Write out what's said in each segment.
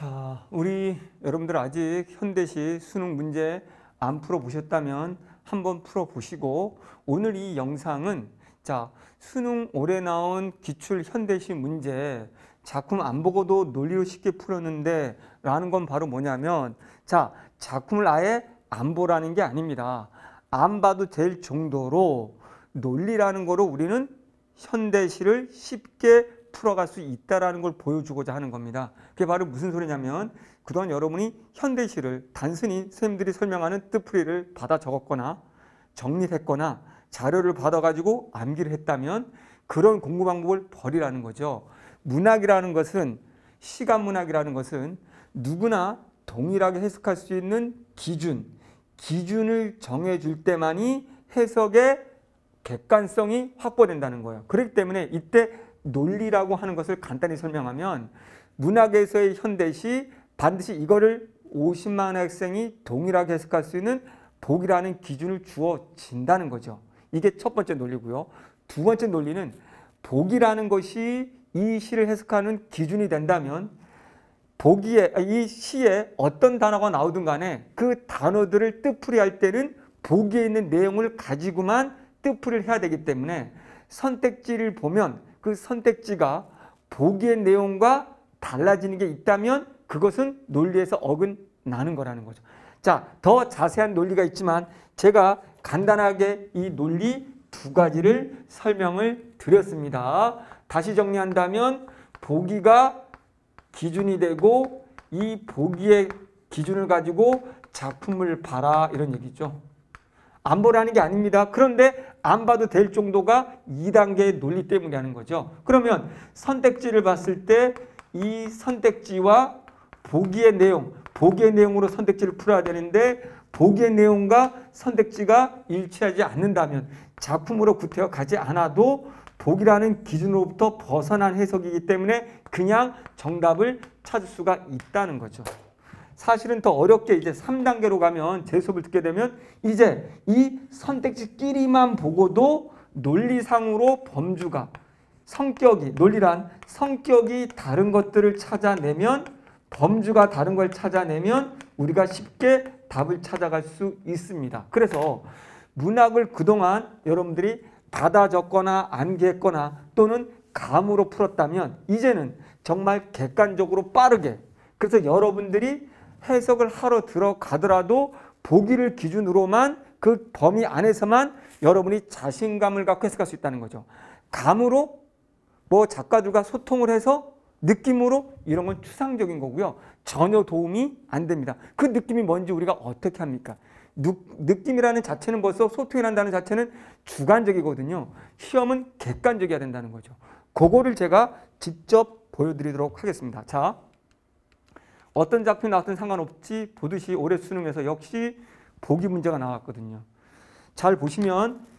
자, 여러분들 아직 현대시 수능 문제 안 풀어보셨다면 한번 풀어보시고, 오늘 이 영상은 자, 수능 올해 나온 기출 현대시 문제 작품 안 보고도 논리로 쉽게 풀었는데 라는 건 바로 뭐냐면, 자, 작품을 아예 안 보라는 게 아닙니다. 안 봐도 될 정도로 논리라는 거로 우리는 현대시를 쉽게 풀어갈 수 있다는 걸 보여주고자 하는 겁니다. 그게 바로 무슨 소리냐면, 그동안 여러분이 현대시를 단순히 선생님들이 설명하는 뜻풀이를 받아 적었거나 정립했거나 자료를 받아가지고 암기를 했다면 그런 공부 방법을 버리라는 거죠. 문학이라는 것은, 시간문학이라는 것은 누구나 동일하게 해석할 수 있는 기준을 정해줄 때만이 해석의 객관성이 확보된다는 거예요. 그렇기 때문에 이때 논리라고 하는 것을 간단히 설명하면, 문학에서의 현대시 반드시 이거를 50만 학생이 동일하게 해석할 수 있는 복이라는 기준을 주어진다는 거죠. 이게 첫 번째 논리고요. 두 번째 논리는, 복이라는 것이 이 시를 해석하는 기준이 된다면 이 시에 어떤 단어가 나오든 간에 그 단어들을 뜻풀이할 때는 보기에 있는 내용을 가지고만 뜻풀이를 해야 되기 때문에 선택지를 보면 그 선택지가 보기의 내용과 달라지는 게 있다면 그것은 논리에서 어긋나는 거라는 거죠. 자, 더 자세한 논리가 있지만 제가 간단하게 이 논리 두 가지를 설명을 드렸습니다. 다시 정리한다면, 보기가 기준이 되고 이 보기의 기준을 가지고 작품을 봐라, 이런 얘기죠. 안 보라는 게 아닙니다. 그런데 안 봐도 될 정도가 2단계의 논리 때문에 하는 거죠. 그러면 선택지를 봤을 때 이 선택지와 보기의 내용으로 선택지를 풀어야 되는데 보기의 내용과 선택지가 일치하지 않는다면 작품으로 구태여 가지 않아도 보기라는 기준으로부터 벗어난 해석이기 때문에 그냥 정답을 찾을 수가 있다는 거죠. 사실은 더 어렵게 이제 3단계로 가면, 제 수업을 듣게 되면 이제 이 선택지끼리만 보고도 논리상으로 범주가, 논리란 성격이 다른 것들을 찾아내면, 범주가 다른 걸 찾아내면 우리가 쉽게 답을 찾아갈 수 있습니다. 그래서 문학을 그동안 여러분들이 받아 적거나 암기했거나 또는 감으로 풀었다면 이제는 정말 객관적으로 빠르게, 그래서 여러분들이 해석을 하러 들어가더라도 보기를 기준으로만, 그 범위 안에서만 여러분이 자신감을 갖고 해석할 수 있다는 거죠. 감으로 뭐 작가들과 소통을 해서 느낌으로, 이런 건 추상적인 거고요. 전혀 도움이 안 됩니다. 그 느낌이 뭔지 우리가 어떻게 합니까? 느낌이라는 자체는, 벌써 소통이란다는 자체는 주관적이거든요. 시험은 객관적이어야 된다는 거죠. 그거를 제가 직접 보여드리도록 하겠습니다. 자, 어떤 작품이 나왔든 상관없지, 보듯이 올해 수능에서 역시 보기 문제가 나왔거든요. 잘 보시면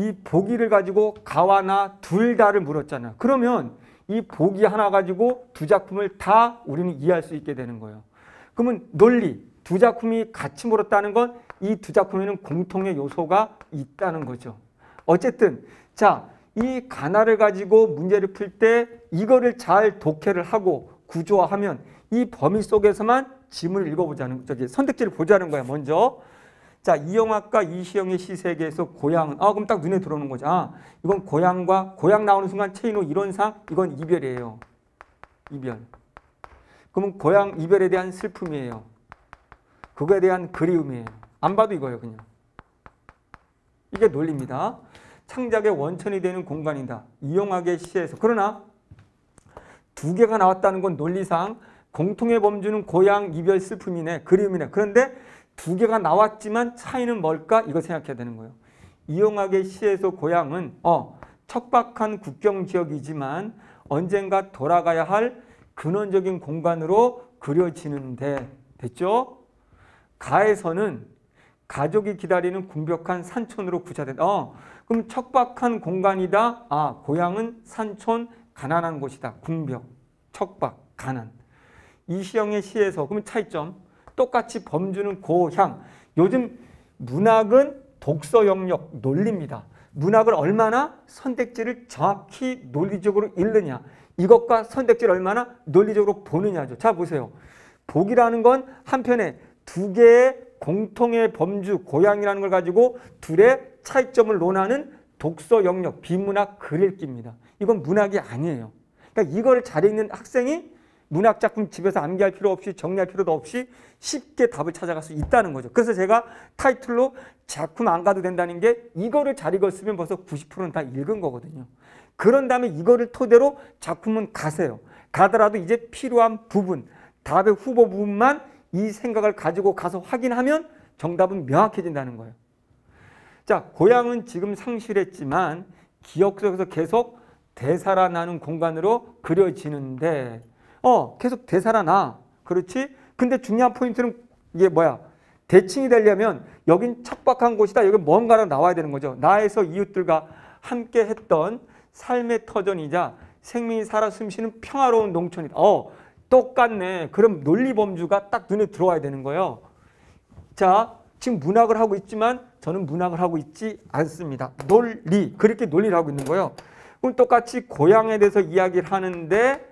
이 보기를 가지고 가와 나 둘 다를 물었잖아요. 그러면 이 보기 하나 가지고 두 작품을 다 우리는 이해할 수 있게 되는 거예요. 그러면 논리, 두 작품이 같이 물었다는 건 이 두 작품에는 공통의 요소가 있다는 거죠. 어쨌든 자, 이 가나를 가지고 문제를 풀 때 이거를 잘 독해를 하고 구조화하면 이 범위 속에서만 지문을 읽어보자는, 선택지를 보자는 거야, 먼저. 자, 이영학과 이시영의 시세계에서 고향은, 그럼 딱 눈에 들어오는 거죠. 이건 고향과, 고향 나오는 순간 최인호 이론상 이건 이별이에요. 이별. 그러면 고향 이별에 대한 슬픔이에요. 그거에 대한 그리움이에요. 안 봐도 이거예요, 그냥. 이게 논리입니다. 창작의 원천이 되는 공간이다, 이영학의 시에서. 그러나 두 개가 나왔다는 건 논리상 공통의 범주는 고향, 이별, 슬픔이네, 그리움이네. 그런데 두 개가 나왔지만 차이는 뭘까? 이거 생각해야 되는 거예요. 이영학의 시에서 고향은 척박한 국경 지역이지만 언젠가 돌아가야 할 근원적인 공간으로 그려지는데, 됐죠? 가에서는 가족이 기다리는 궁벽한 산촌으로 구사된다. 그럼 척박한 공간이다. 고향은 산촌, 가난한 곳이다. 궁벽, 척박, 가난. 이시영의 시에서, 그러면 차이점, 똑같이 범주는 고향. 요즘 문학은 독서 영역, 논리입니다. 문학을 얼마나 선택지를 정확히 논리적으로 읽느냐, 이것과 선택지를 얼마나 논리적으로 보느냐죠. 자, 보세요. 복이라는 건 한편에 두 개의 공통의 범주, 고향이라는 걸 가지고 둘의 차이점을 논하는 독서 영역, 비문학 글읽기입니다. 이건 문학이 아니에요. 그러니까 이걸 잘 읽는 학생이 문학 작품 집에서 암기할 필요 없이 정리할 필요도 없이 쉽게 답을 찾아갈 수 있다는 거죠. 그래서 제가 타이틀로 작품 안 가도 된다는 게 이거를 잘 읽었으면 벌써 90%는 다 읽은 거거든요. 그런 다음에 이거를 토대로 작품은 가세요. 가더라도 이제 필요한 부분, 답의 후보 부분만 이 생각을 가지고 가서 확인하면 정답은 명확해진다는 거예요. 자, 고향은 지금 상실했지만 기억 속에서 계속 되살아나는 공간으로 그려지는데 계속 되살아나. 그렇지? 근데 중요한 포인트는 이게 뭐야? 대칭이 되려면 여긴 척박한 곳이다. 여기 뭔가로 나와야 되는 거죠. 나에서 이웃들과 함께 했던 삶의 터전이자 생명이 살아 숨쉬는 평화로운 농촌이다. 똑같네. 그럼 논리 범주가 딱 눈에 들어와야 되는 거예요. 자, 지금 문학을 하고 있지만 저는 문학을 하고 있지 않습니다. 논리, 그렇게 논리를 하고 있는 거예요. 그럼 똑같이 고향에 대해서 이야기를 하는데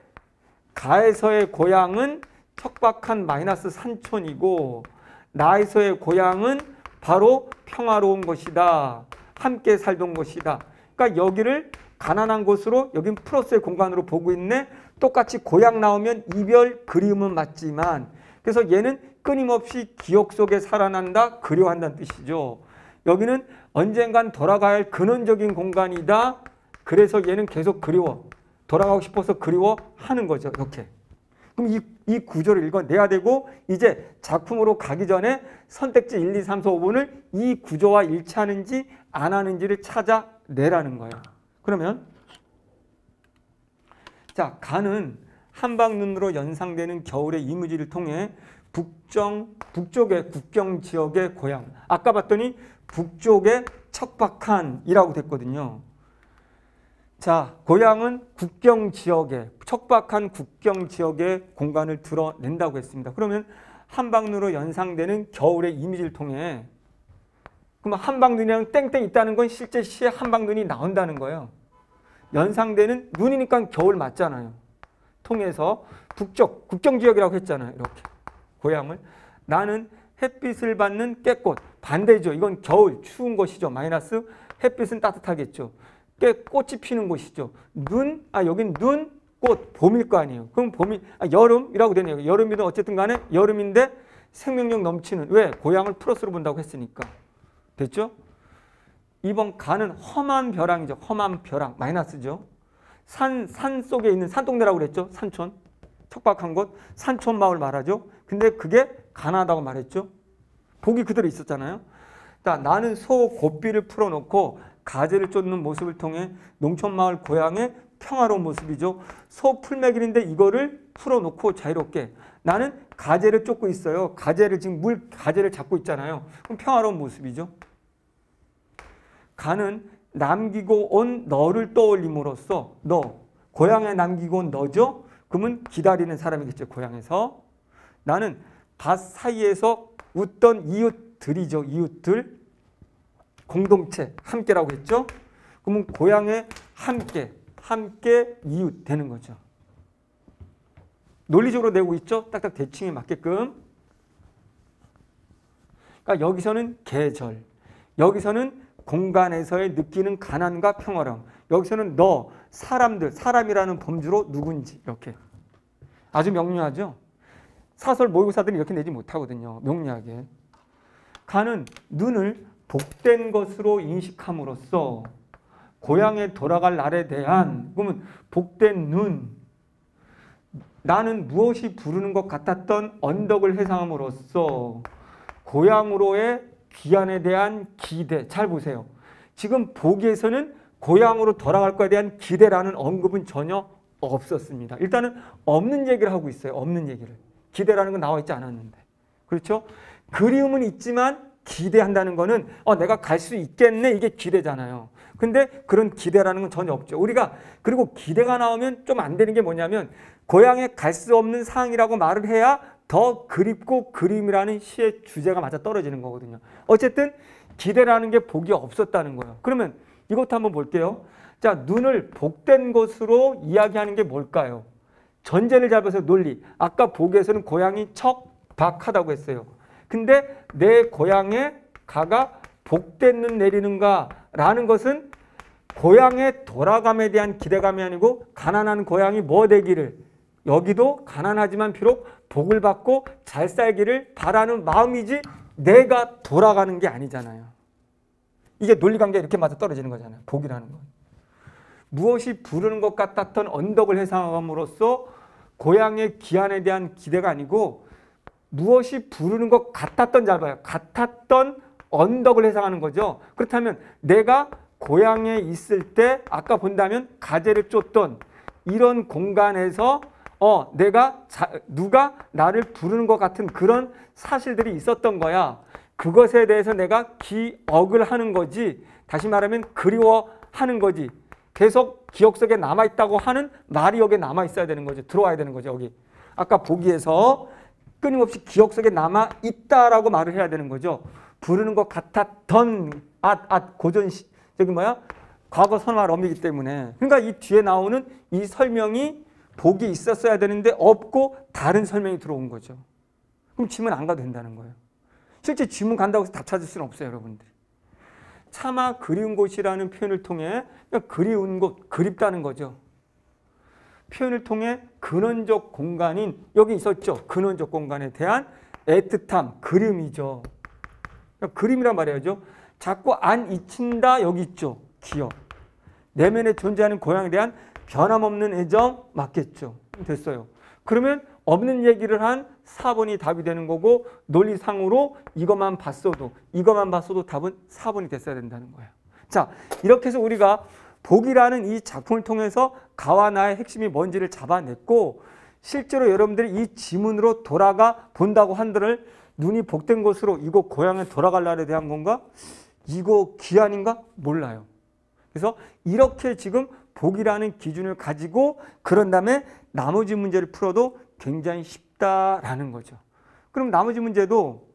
가에서의 고향은 척박한 마이너스 산촌이고 나에서의 고향은 바로 평화로운 것이다. 함께 살던 것이다. 그러니까 여기를 가난한 곳으로 여긴 플러스의 공간으로 보고 있네. 똑같이 고향 나오면 이별, 그리움은 맞지만 그래서 얘는 끊임없이 기억 속에 살아난다, 그리워한다는 뜻이죠. 여기는 언젠간 돌아가야 할 근원적인 공간이다. 그래서 얘는 계속 그리워. 돌아가고 싶어서 그리워하는 거죠. 이렇게. 그럼 이 구조를 읽어내야 되고 이제 작품으로 가기 전에 선택지 1, 2, 3, 4, 5번을 이 구조와 일치하는지 안 하는지를 찾아내라는 거예요. 그러면 자, 가는 한방눈으로 연상되는 겨울의 이미지를 통해 북쪽의 국경 지역의 고향. 아까 봤더니 북쪽의 척박한이라고 됐거든요. 자, 고향은 국경 지역의 척박한 국경 지역의 공간을 드러낸다고 했습니다. 그러면 한방눈으로 연상되는 겨울의 이미지를 통해 그럼 한방눈이랑 땡땡 있다는 건 실제 시에 한방눈이 나온다는 거예요. 연상되는 눈이니까 겨울 맞잖아요. 통해서 북쪽, 국경지역이라고 했잖아요. 이렇게 고향을. 나는 햇빛을 받는 깨꽃. 반대죠. 이건 겨울, 추운 것이죠. 마이너스 햇빛은 따뜻하겠죠. 깨꽃이 피는 곳이죠. 눈, 여긴 눈, 꽃, 봄일 거 아니에요. 그럼 봄이, 여름이라고 되네요. 여름이든 어쨌든 간에 여름인데 생명력 넘치는. 왜? 고향을 플러스로 본다고 했으니까. 됐죠? 이번 가는 험한 벼랑이죠. 험한 벼랑. 마이너스죠. 산 속에 있는 산동네라고 그랬죠. 산촌. 척박한 곳. 산촌 마을 말하죠. 근데 그게 가난하다고 말했죠. 복이 그대로 있었잖아요. 나는 소 고삐를 풀어놓고 가재를 쫓는 모습을 통해 농촌 마을 고향의 평화로운 모습이죠. 소 풀매길인데 이거를 풀어놓고 자유롭게. 나는 가재를 쫓고 있어요. 가재를 지금 가재를 잡고 있잖아요. 그럼 평화로운 모습이죠. 가는 남기고 온 너를 떠올림으로써 너, 고향에 남기고 온 너죠? 그러면 기다리는 사람이겠죠, 고향에서. 나는 밭 사이에서 웃던 이웃들이죠, 이웃들. 공동체, 함께라고 했죠? 그러면 고향에 함께 이웃 되는 거죠. 논리적으로 내고 있죠? 딱딱 대칭에 맞게끔. 그러니까 여기서는 계절, 여기서는 공간에서의 느끼는 가난과 평화로움. 여기서는 너, 사람들, 사람이라는 범주로 누군지 이렇게. 아주 명료하죠? 사설 모의고사들은 이렇게 내지 못하거든요. 명료하게. 가는 눈을 복된 것으로 인식함으로써 고향에 돌아갈 날에 대한 그러면 복된 눈. 나는 무엇이 부르는 것 같았던 언덕을 회상함으로써 고향으로의 귀환에 대한 기대. 잘 보세요. 지금 보기에서는 고향으로 돌아갈 것에 대한 기대라는 언급은 전혀 없었습니다. 일단은 없는 얘기를 하고 있어요. 없는 얘기를. 기대라는 건 나와 있지 않았는데. 그렇죠? 그리움은 있지만 기대한다는 거는 내가 갈 수 있겠네. 이게 기대잖아요. 근데 그런 기대라는 건 전혀 없죠. 우리가 그리고 기대가 나오면 좀 안 되는 게 뭐냐면 고향에 갈 수 없는 상황이라고 말을 해야 더 그립고 그림이라는 시의 주제가 맞아 떨어지는 거거든요. 어쨌든 기대라는 게 복이 없었다는 거예요. 그러면 이것도 한번 볼게요. 자, 눈을 복된 것으로 이야기하는 게 뭘까요? 전제를 잡아서 논리. 아까 보기에서는 고양이 척박하다고 했어요. 근데 내 고향의 가가 복됐는 내리는가라는 것은 고향의 돌아감에 대한 기대감이 아니고 가난한 고향이 뭐 되기를, 여기도 가난하지만 비록 복을 받고 잘 살기를 바라는 마음이지 내가 돌아가는 게 아니잖아요. 이게 논리관계가 이렇게 맞아 떨어지는 거잖아요. 복이라는 건. 무엇이 부르는 것 같았던 언덕을 회상함으로써 고향의 기한에 대한 기대가 아니고 무엇이 부르는 것 같았던, 잘 봐요. 같았던 언덕을 회상하는 거죠. 그렇다면 내가 고향에 있을 때 아까 본다면 가재를 쫓던 이런 공간에서 내가 누가 나를 부르는 것 같은 그런 사실들이 있었던 거야. 그것에 대해서 내가 기억을 하는 거지. 다시 말하면 그리워하는 거지. 계속 기억 속에 남아있다고 하는 말이 여기에 남아있어야 되는 거죠. 들어와야 되는 거죠. 여기. 아까 보기에서 끊임없이 기억 속에 남아있다라고 말을 해야 되는 거죠. 부르는 것 같았던 과거 선화럼이기 때문에. 그러니까 이 뒤에 나오는 이 설명이 복이 있었어야 되는데 없고 다른 설명이 들어온 거죠. 그럼 지문 안 가도 된다는 거예요. 실제 지문 간다고 해서 다 찾을 수는 없어요, 여러분들. 차마 그리운 곳이라는 표현을 통해 그냥 그리운 곳, 그립다는 거죠. 표현을 통해 근원적 공간인, 여기 있었죠. 근원적 공간에 대한 애틋함, 그림이죠. 그림이란 말이죠. 자꾸 안 잊힌다, 여기 있죠. 기억. 내면에 존재하는 고향에 대한 변함없는 애정, 맞겠죠. 됐어요. 그러면 없는 얘기를 한 4번이 답이 되는 거고, 논리상으로 이것만 봤어도 답은 4번이 됐어야 된다는 거예요. 자, 이렇게 해서 우리가 복이라는 이 작품을 통해서 가와 나의 핵심이 뭔지를 잡아냈고, 실제로 여러분들이 이 지문으로 돌아가 본다고 한들, 눈이 복된 곳으로 이거 고향에 돌아갈 날에 대한 건가? 이거 기한인가? 몰라요. 그래서 이렇게 지금 복이라는 기준을 가지고 그런 다음에 나머지 문제를 풀어도 굉장히 쉽다라는 거죠. 그럼 나머지 문제도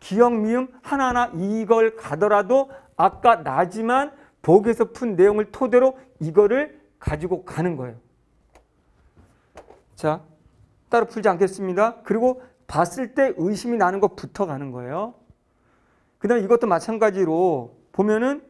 기역, 미음 하나하나 이걸 가더라도 아까 나지만 복에서 푼 내용을 토대로 이거를 가지고 가는 거예요. 자, 따로 풀지 않겠습니다. 그리고 봤을 때 의심이 나는 것부터 가는 거예요. 그 다음에 이것도 마찬가지로 보면은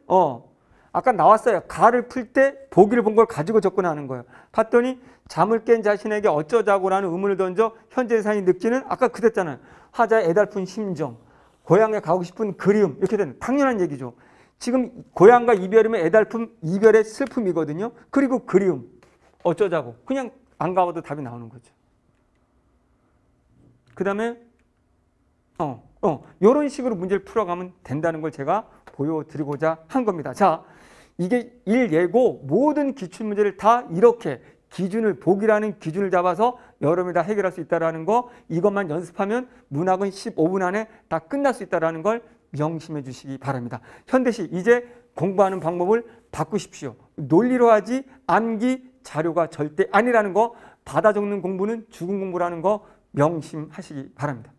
아까 나왔어요. 가를 풀 때 보기를 본 걸 가지고 접근하는 거예요. 봤더니 잠을 깬 자신에게 어쩌자고라는 의문을 던져 현재 사람이 느끼는, 아까 그랬잖아요. 화자의 애달픈 심정, 고향에 가고 싶은 그리움, 이렇게 되는 당연한 얘기죠. 지금 고향과 이별이면 애달픈 이별의 슬픔이거든요. 그리고 그리움, 어쩌자고. 그냥 안 가봐도 답이 나오는 거죠. 그 다음에 이런 식으로 문제를 풀어가면 된다는 걸 제가 보여드리고자 한 겁니다. 자, 이게 1예고 모든 기출문제를 다 이렇게 기준을, 복이라는 기준을 잡아서 여러분이 다 해결할 수 있다는 거, 이것만 연습하면 문학은 15분 안에 다 끝날 수 있다는 걸 명심해 주시기 바랍니다. 현대시 이제 공부하는 방법을 바꾸십시오. 논리로 하지 암기, 자료가 절대 아니라는 거, 받아 적는 공부는 죽은 공부라는 거 명심하시기 바랍니다.